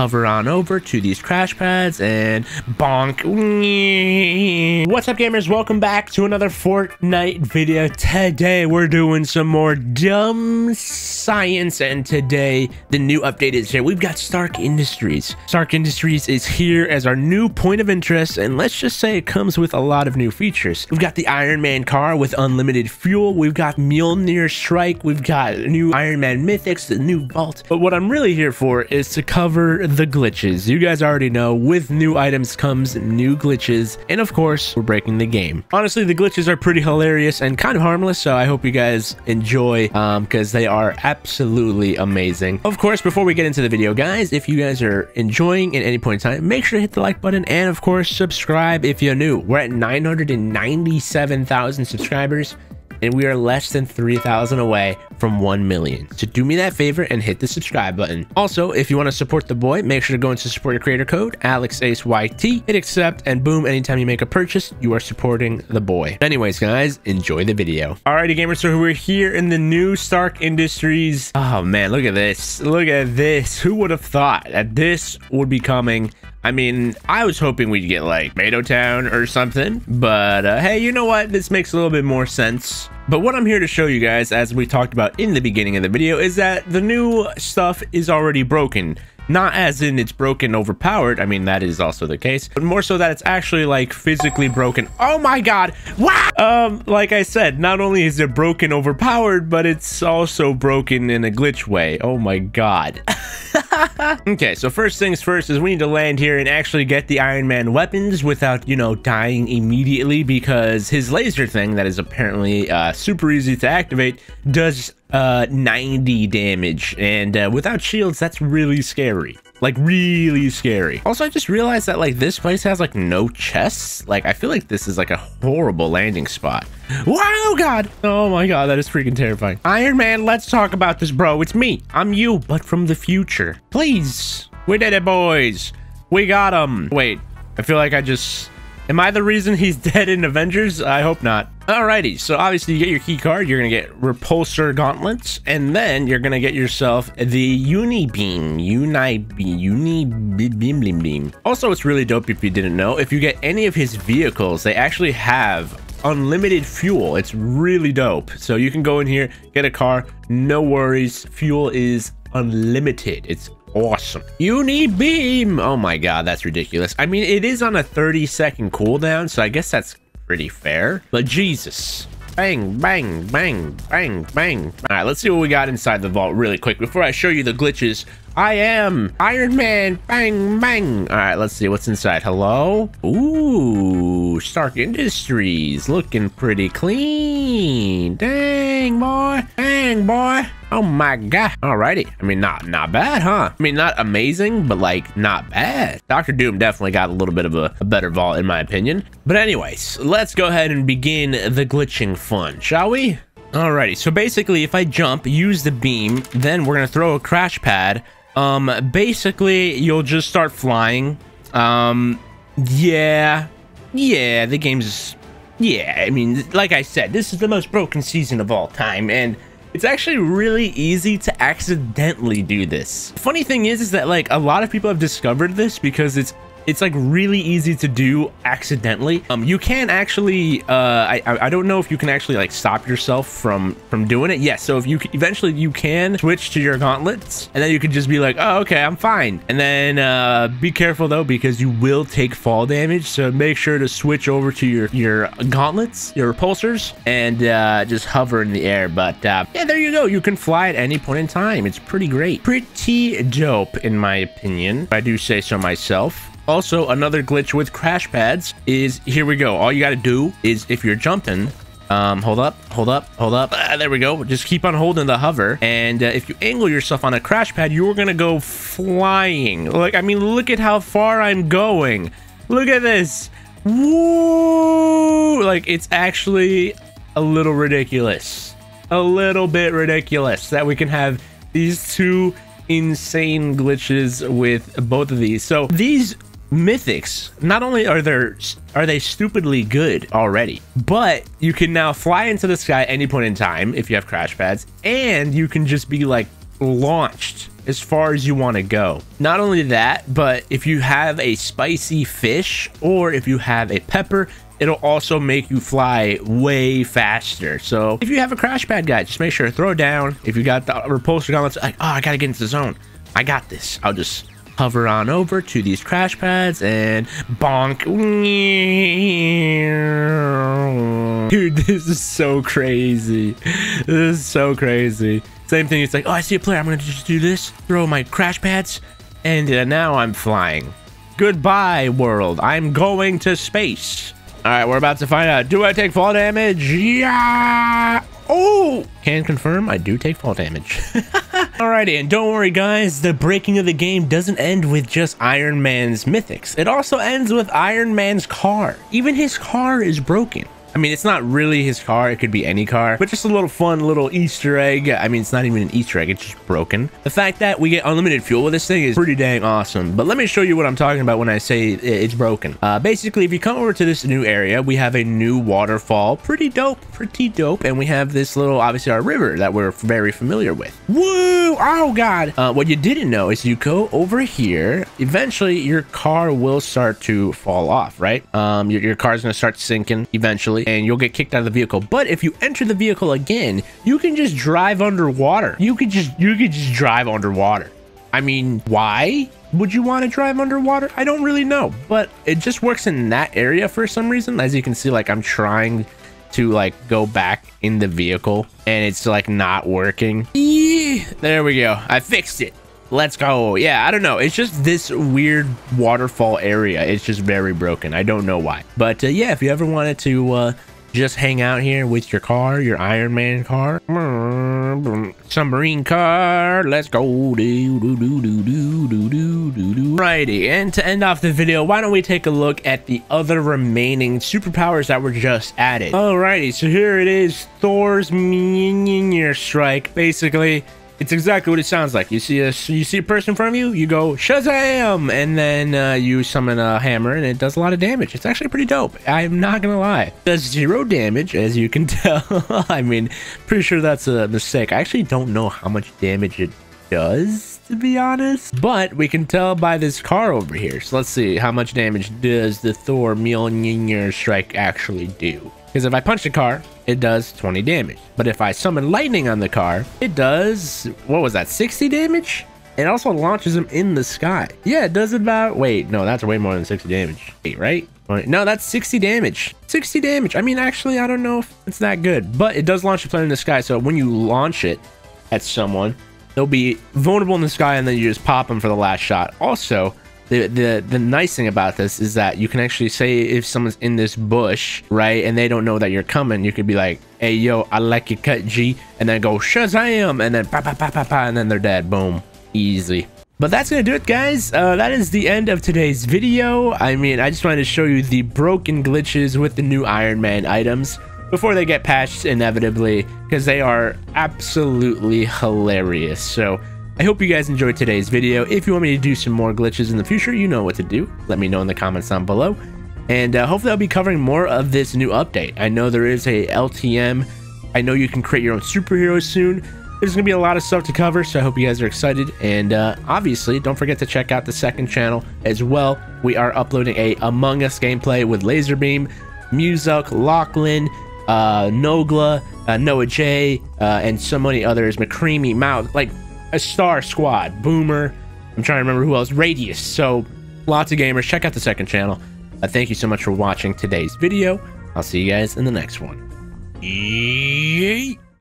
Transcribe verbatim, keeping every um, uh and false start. Hover on over to these crash pads and bonk. What's up, gamers? Welcome back to another Fortnite video. Today we're doing some more dumb science, and today the new update is here. We've got Stark Industries. Stark Industries is here as our new point of interest, and let's just say it comes with a lot of new features. We've got the Iron Man car with unlimited fuel. We've got Mjolnir Strike. We've got new Iron Man mythics, the new vault. But what I'm really here for is to cover the glitches. You guys already know, with new items comes new glitches, and of course we're breaking the game. Honestly, the glitches are pretty hilarious and kind of harmless, so I hope you guys enjoy, um because they are absolutely amazing. Of course, before we get into the video, guys, if you guys are enjoying at any point in time, make sure to hit the like button and of course subscribe if you're new. We're at nine hundred ninety-seven thousand subscribers, and we are less than three thousand away from one million. So do me that favor and hit the subscribe button. Also, if you want to support the boy, make sure to go into support your creator code, Alex Ace Y T, hit accept, and boom, anytime you make a purchase, you are supporting the boy. Anyways, guys, enjoy the video. Alrighty, gamers, so we're here in the new Stark Industries. Oh man, look at this. Look at this. Who would have thought that this would be coming? I mean, I was hoping we'd get like Mado Town or something, but uh, hey, you know what? This makes a little bit more sense. But what I'm here to show you guys, as we talked about in the beginning of the video, is that the new stuff is already broken. Not as in it's broken, overpowered. I mean, that is also the case, but more so that it's actually like physically broken. Oh my god. Wow. Um, like I said, not only is it broken, overpowered, but it's also broken in a glitch way. Oh my god. Okay, so first things first is we need to land here and actually get the Iron Man weapons without, you know, dying immediately, because his laser thing that is apparently uh, super easy to activate does uh, ninety damage, and uh, without shields, that's really scary. Like, really scary. Also, I just realized that, like, this place has, like, no chests. Like, I feel like this is, like, a horrible landing spot. Wow, God. Oh, my God. That is freaking terrifying. Iron Man, let's talk about this, bro. It's me. I'm you, but from the future. Please. We did it, boys. We got him. Wait. I feel like I just... Am I the reason he's dead in Avengers? I hope not. Alrighty, so obviously you get your key card, you're gonna get repulsor gauntlets, and then you're gonna get yourself the uni beam, uni beam, uni beam, beam, beam. Also, it's really dope if you didn't know, if you get any of his vehicles, they actually have unlimited fuel. It's really dope. So you can go in here, get a car, no worries, fuel is unlimited. It's awesome. Uni beam. Oh my god, that's ridiculous. I mean, it is on a thirty second cooldown, so I guess that's pretty fair, but Jesus. Bang, bang, bang, bang, bang. All right, let's see what we got inside the vault really quick before I show you the glitches. I am Iron Man. Bang, bang. All right, let's see what's inside. Hello. Ooh, Stark Industries looking pretty clean. Dang, boy. Dang, boy. Oh my god. Alrighty. I mean, not not bad, huh? I mean, not amazing, but like not bad. Doctor Doom definitely got a little bit of a, a better vault in my opinion. But anyways, let's go ahead and begin the glitching fun, shall we? Alrighty. So basically, if I jump, use the beam, then we're gonna throw a crash pad. Um, basically, you'll just start flying. Um, yeah, yeah. The game's, yeah. I mean, like I said, this is the most broken season of all time, and it's actually really easy to accidentally do this. Funny thing is, is that like a lot of people have discovered this because it's it's like really easy to do accidentally. Um, you can actually, uh, I I don't know if you can actually like stop yourself from from doing it. Yes, yeah, so if you eventually you can switch to your gauntlets, and then you can just be like, oh okay, I'm fine. And then uh, be careful though, because you will take fall damage. So make sure to switch over to your your gauntlets, your repulsors, and uh, just hover in the air. But uh, yeah, there you go. You can fly at any point in time. It's pretty great, pretty dope in my opinion, if I do say so myself. Also, another glitch with crash pads is, here we go. All you got to do is if you're jumping, um, hold up, hold up, hold up. Ah, there we go. Just keep on holding the hover. And uh, if you angle yourself on a crash pad, you're going to go flying. Like, I mean, look at how far I'm going. Look at this. Woo! Like, it's actually a little ridiculous. A little bit ridiculous that we can have these two insane glitches with both of these. So these mythics, not only are there are they stupidly good already, but you can now fly into the sky at any point in time if you have crash pads, and you can just be like launched as far as you want to go. Not only that, but if you have a spicy fish or if you have a pepper, it'll also make you fly way faster. So if you have a crash pad guy, just make sure to throw it down. If you got the repulsor gauntlets, like, oh, I gotta get into the zone, I got this, I'll just hover on over to these crash pads and bonk. Dude, this is so crazy. This is so crazy. Same thing, it's like, oh, I see a player, I'm gonna just do this, throw my crash pads, and uh, now I'm flying. Goodbye, world, I'm going to space. All right, we're about to find out. Do I take fall damage? Yeah! Oh! Can confirm, I do take fall damage. Alrighty, and don't worry guys, the breaking of the game doesn't end with just Iron Man's mythics. It also ends with Iron Man's car. Even his car is broken. I mean, it's not really his car, it could be any car, but just a little fun little Easter egg. I mean, it's not even an Easter egg, it's just broken. The fact that we get unlimited fuel with this thing is pretty dang awesome, but let me show you what I'm talking about when I say it's broken. Uh, basically, if you come over to this new area, we have a new waterfall. Pretty dope, pretty dope, and we have this little, obviously, our river that we're very familiar with. Woo! Oh, God! Uh, what you didn't know is you go over here, eventually, your car will start to fall off, right? Um, your, your car's gonna start sinking, eventually, and you'll get kicked out of the vehicle. But if you enter the vehicle again, you can just drive underwater. You could just you could just drive underwater. I mean, why would you want to drive underwater? I don't really know, but it just works in that area for some reason. As you can see, like, I'm trying to like go back in the vehicle and it's like not working. Eee, there we go, I fixed it. Let's go. Yeah, I don't know, it's just this weird waterfall area, it's just very broken. I don't know why, but uh, yeah, if you ever wanted to uh just hang out here with your car, your Iron Man car, submarine car, let's go. Do, do, do, do, do, do, do, do, do. Righty, and to end off the video, why don't we take a look at the other remaining superpowers that were just added. Alrighty, so here it is, Thor's Mjolnir Strike. Basically, it's exactly what it sounds like. You see a you see a person in front of you, you go Shazam, and then uh, you summon a hammer, and it does a lot of damage. It's actually pretty dope. I'm not gonna lie. It does zero damage, as you can tell. I mean, pretty sure that's a mistake. I actually don't know how much damage it does, to be honest. But we can tell by this car over here. So let's see, how much damage does the Thor Mjolnir Strike actually do? Because if I punch the car, it does twenty damage. But if I summon lightning on the car, it does, what was that, sixty damage? It also launches him in the sky. Yeah, it does about, wait, no, that's way more than sixty damage. Wait, right? No, that's sixty damage. sixty damage. I mean, actually, I don't know if it's that good, but it does launch a planet in the sky. So when you launch it at someone, they'll be vulnerable in the sky, and then you just pop them for the last shot. Also, The, the the nice thing about this is that you can actually say if someone's in this bush, right, and they don't know that you're coming, you could be like, hey, yo, I like your cut, G, and then go Shazam, and then pa pa pa pa pa, and then they're dead. Boom, easy. But that's gonna do it, guys. Uh, that is the end of today's video. I mean, I just wanted to show you the broken glitches with the new Iron Man items before they get patched inevitably, because they are absolutely hilarious. So I hope you guys enjoyed today's video. If you want me to do some more glitches in the future, you know what to do. Let me know in the comments down below. And uh, hopefully I'll be covering more of this new update. I know there is a L T M. I know you can create your own superheroes soon. There's going to be a lot of stuff to cover, so I hope you guys are excited. And uh, obviously, don't forget to check out the second channel as well. We are uploading a Among Us gameplay with Laserbeam, Muzuk, Lachlan, uh, Nogla, uh, Noah J, uh, and so many others. McCreamy, Mouth, like a star squad, Boomer, I'm trying to remember who else, Radius. So lots of gamers, check out the second channel. Uh, thank you so much for watching today's video. I'll see you guys in the next one. Yeet.